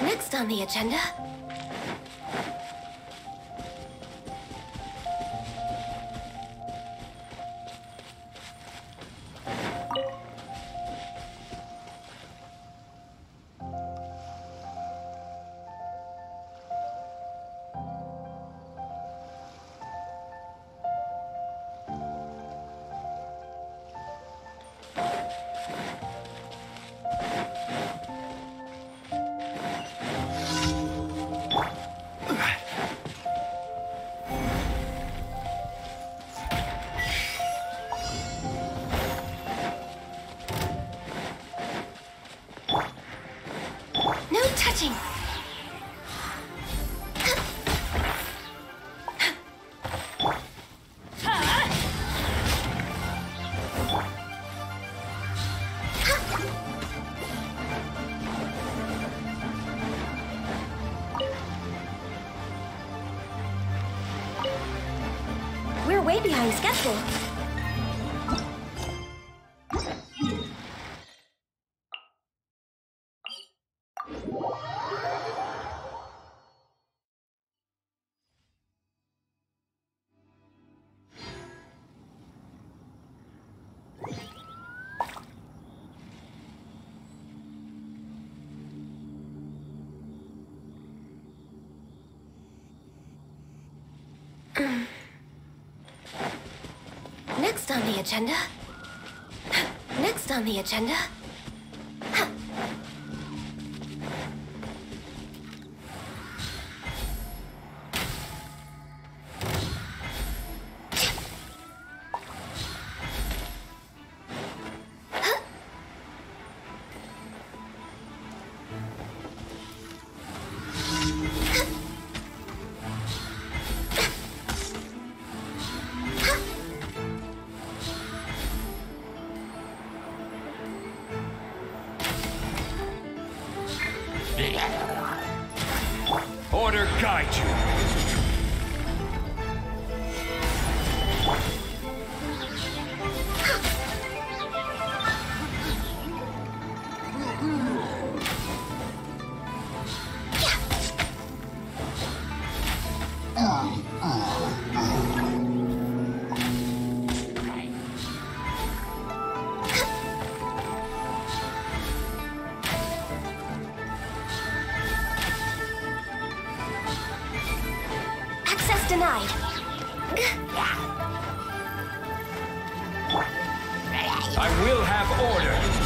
Next on the agenda. We're way behind schedule. Next on the agenda. Next on the agenda. Order guide you. Denied. I will have order.